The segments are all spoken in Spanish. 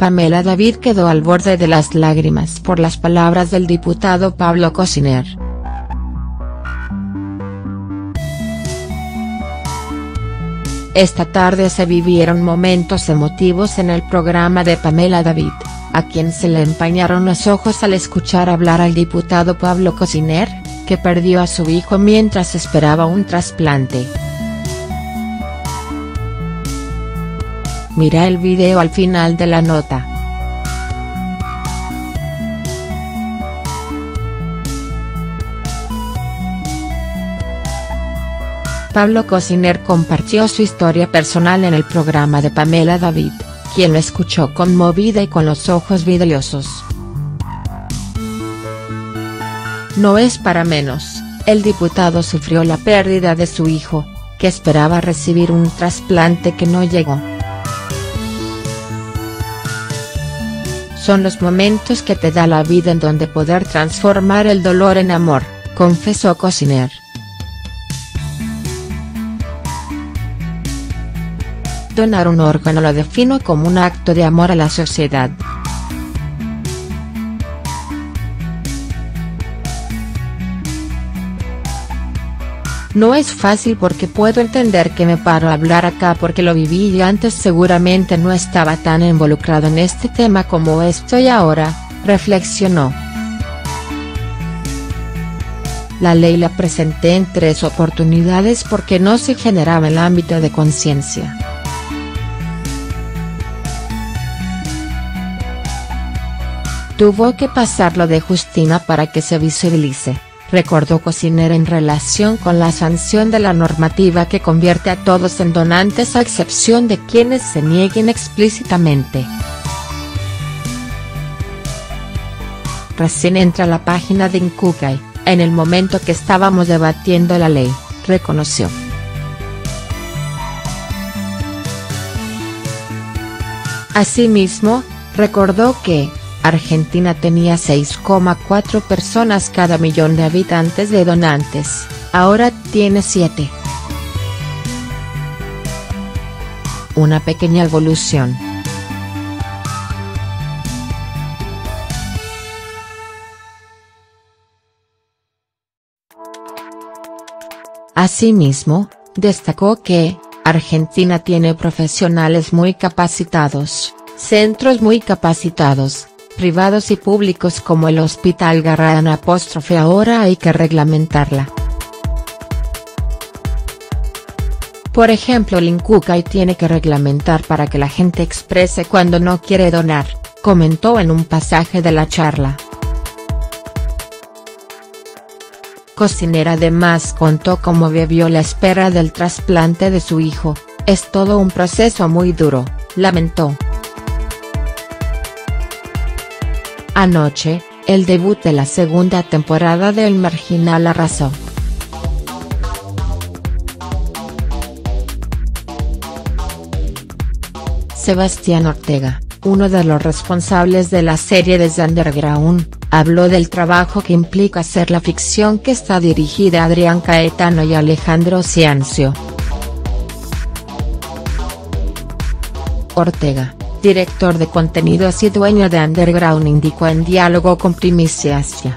Pamela David quedó al borde de las lágrimas por las palabras del diputado Pablo Kosiner. Esta tarde se vivieron momentos emotivos en el programa de Pamela David, a quien se le empañaron los ojos al escuchar hablar al diputado Pablo Kosiner, que perdió a su hijo mientras esperaba un trasplante. Mira el video al final de la nota. Pablo Kosiner compartió su historia personal en el programa de Pamela David, quien lo escuchó conmovida y con los ojos vidriosos. No es para menos, el diputado sufrió la pérdida de su hijo, que esperaba recibir un trasplante que no llegó. Son los momentos que te da la vida en donde poder transformar el dolor en amor, confesó Kosiner. Donar un órgano lo defino como un acto de amor a la sociedad. No es fácil porque puedo entender que me paro a hablar acá porque lo viví y antes seguramente no estaba tan involucrado en este tema como estoy ahora, reflexionó. La ley la presenté en 3 oportunidades porque no se generaba el ámbito de conciencia. Tuvo que pasar lo de Justina para que se visibilice, recordó Kosiner en relación con la sanción de la normativa que convierte a todos en donantes a excepción de quienes se nieguen explícitamente. Recién entré a la página de Incucai, en el momento que estábamos debatiendo la ley, reconoció. Asimismo, recordó que Argentina tenía 6,4 personas cada millón de habitantes de donantes, ahora tiene 7. Una pequeña evolución. Asimismo, destacó que Argentina tiene profesionales muy capacitados, centros muy capacitados, privados y públicos como el Hospital Garrahan. Ahora hay que reglamentarla. Por ejemplo, el Incucai tiene que reglamentar para que la gente exprese cuando no quiere donar, comentó en un pasaje de la charla. Kosiner además contó cómo vivió la espera del trasplante de su hijo. Es todo un proceso muy duro, lamentó. Anoche, el debut de la segunda temporada de El Marginal arrasó. Sebastián Ortega, uno de los responsables de la serie de Underground, habló del trabajo que implica hacer la ficción que está dirigida a Adrián Caetano y Alejandro Ciancio. Ortega, director de contenidos y dueño de Underground, indicó en diálogo con Primicia Asia.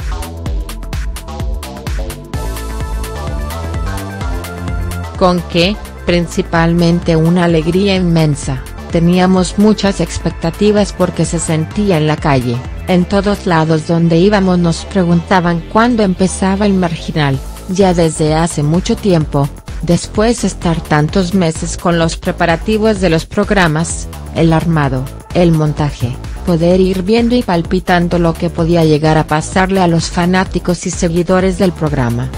Con que, principalmente una alegría inmensa, teníamos muchas expectativas porque se sentía en la calle, en todos lados donde íbamos nos preguntaban cuándo empezaba El Marginal, ya desde hace mucho tiempo. Después de estar tantos meses con los preparativos de los programas, el armado, el montaje, poder ir viendo y palpitando lo que podía llegar a pasarle a los fanáticos y seguidores del programa.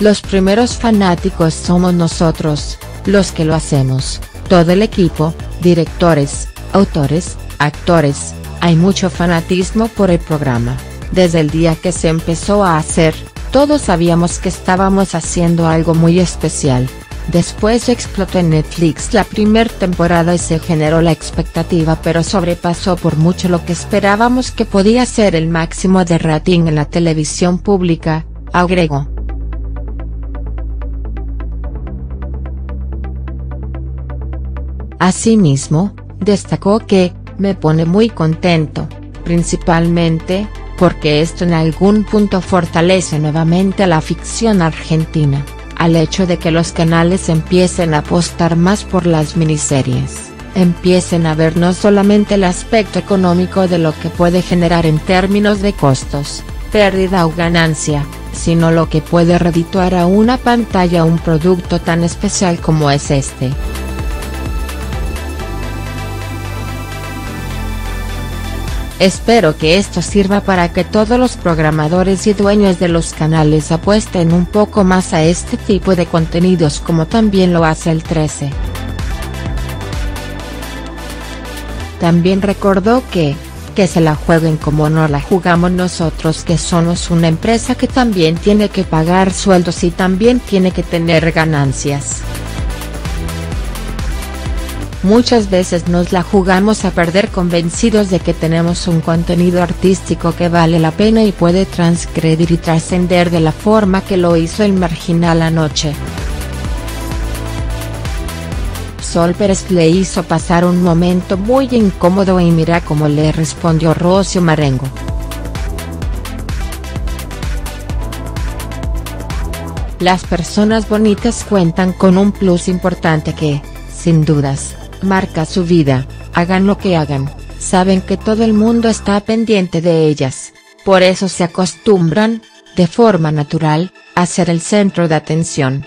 Los primeros fanáticos somos nosotros, los que lo hacemos, todo el equipo, directores, autores, actores, hay mucho fanatismo por el programa. Desde el día que se empezó a hacer, todos sabíamos que estábamos haciendo algo muy especial. Después explotó en Netflix la primera temporada y se generó la expectativa, pero sobrepasó por mucho lo que esperábamos que podía ser el máximo de rating en la televisión pública, agregó. Asimismo, destacó que, me pone muy contento, principalmente, porque esto en algún punto fortalece nuevamente a la ficción argentina, al hecho de que los canales empiecen a apostar más por las miniseries, empiecen a ver no solamente el aspecto económico de lo que puede generar en términos de costos, pérdida o ganancia, sino lo que puede redituar a una pantalla un producto tan especial como es este. Espero que esto sirva para que todos los programadores y dueños de los canales apuesten un poco más a este tipo de contenidos como también lo hace el 13. También recordó que se la jueguen como no la jugamos nosotros, que somos una empresa que también tiene que pagar sueldos y también tiene que tener ganancias. Muchas veces nos la jugamos a perder convencidos de que tenemos un contenido artístico que vale la pena y puede transgredir y trascender de la forma que lo hizo El Marginal anoche. Sol Pérez le hizo pasar un momento muy incómodo y mira cómo le respondió Rocío Marengo. Las personas bonitas cuentan con un plus importante que, sin dudas, marca su vida, hagan lo que hagan, saben que todo el mundo está pendiente de ellas, por eso se acostumbran, de forma natural, a ser el centro de atención.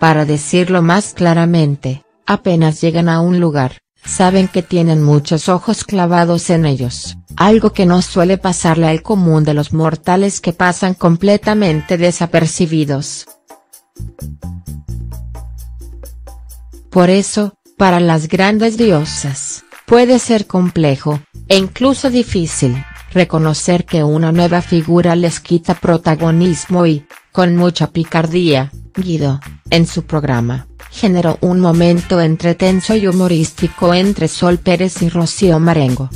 Para decirlo más claramente, apenas llegan a un lugar, saben que tienen muchos ojos clavados en ellos, algo que no suele pasarle al común de los mortales que pasan completamente desapercibidos. Por eso, para las grandes diosas, puede ser complejo, e incluso difícil, reconocer que una nueva figura les quita protagonismo y, con mucha picardía, Guido, en su programa, generó un momento entre tenso y humorístico entre Sol Pérez y Rocío Marengo.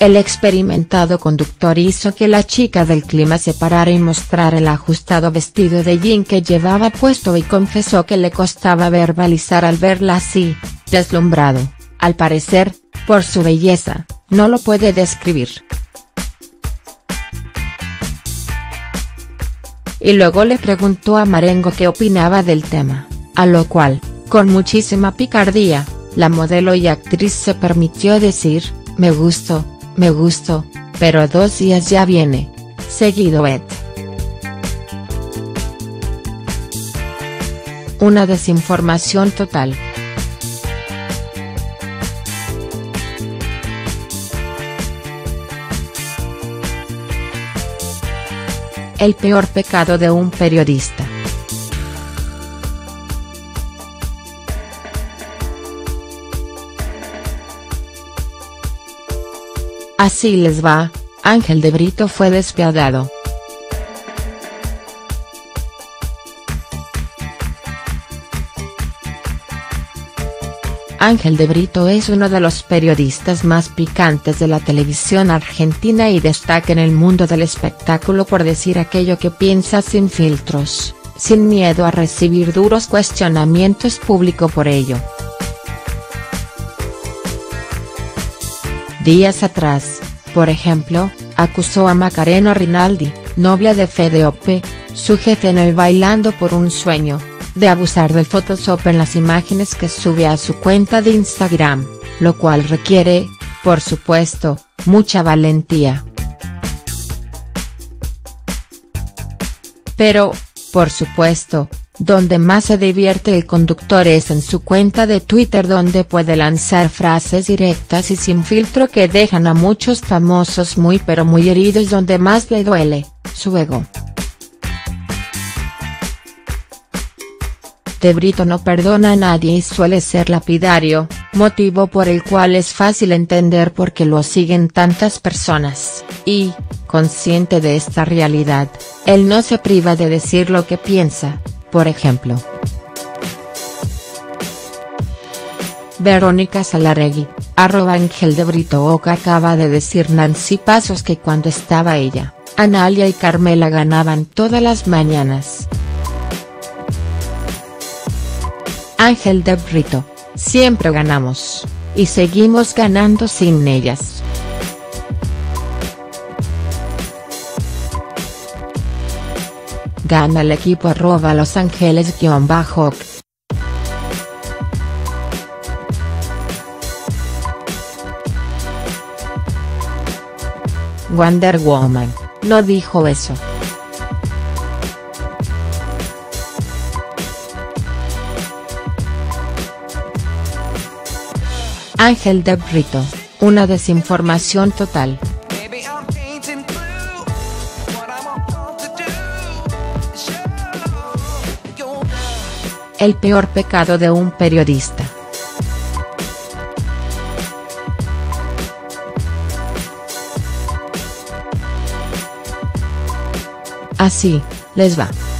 El experimentado conductor hizo que la chica del clima se parara y mostrara el ajustado vestido de jean que llevaba puesto y confesó que le costaba verbalizar al verla así, deslumbrado, al parecer, por su belleza, no lo puede describir. Y luego le preguntó a Marengo qué opinaba del tema, a lo cual, con muchísima picardía, la modelo y actriz se permitió decir, me gustó, pero 2 días ya viene, seguido et. Una desinformación total. El peor pecado de un periodista. Así les va, Ángel de Brito fue despiadado. Ángel de Brito es uno de los periodistas más picantes de la televisión argentina y destaca en el mundo del espectáculo por decir aquello que piensa sin filtros, sin miedo a recibir duros cuestionamientos públicos por ello. Días atrás, por ejemplo, acusó a Macarena Rinaldi, novia de Fede Ope, su jefe en el Bailando por un Sueño, de abusar del Photoshop en las imágenes que sube a su cuenta de Instagram, lo cual requiere, por supuesto, mucha valentía. Pero, por supuesto, donde más se divierte el conductor es en su cuenta de Twitter, donde puede lanzar frases directas y sin filtro que dejan a muchos famosos muy pero muy heridos, donde más le duele, su ego. De Brito no perdona a nadie y suele ser lapidario, motivo por el cual es fácil entender por qué lo siguen tantas personas, y, consciente de esta realidad, él no se priva de decir lo que piensa. Por ejemplo, Verónica Salaregui, @Ángel de Brito Oca acaba de decir Nancy Pasos que cuando estaba ella, Analía y Carmela ganaban todas las mañanas. Ángel de Brito, siempre ganamos, y seguimos ganando sin ellas. Gana el equipo @losangeles_. Wonder Woman, no dijo eso. Ángel de Brito, una desinformación total. El peor pecado de un periodista. Así les va.